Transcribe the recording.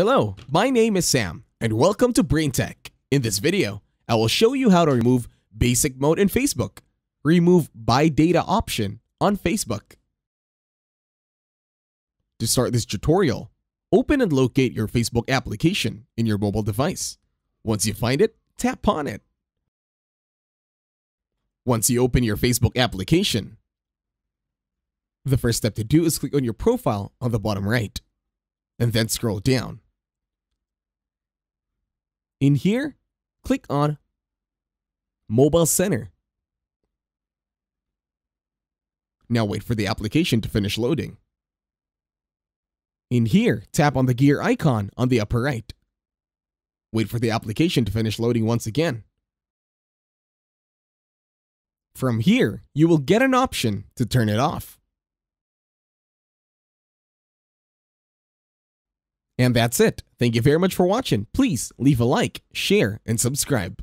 Hello, my name is Sam, and welcome to Brain Tech. In this video, I will show you how to remove basic mode in Facebook. Remove Buy Data option on Facebook. To start this tutorial, open and locate your Facebook application in your mobile device. Once you find it, tap on it. Once you open your Facebook application, the first step to do is click on your profile on the bottom right, and then scroll down. In here, click on Mobile Center. Now wait for the application to finish loading. In here, tap on the gear icon on the upper right. Wait for the application to finish loading once again. From here, you will get an option to turn it off. And that's it. Thank you very much for watching. Please leave a like, share, and subscribe.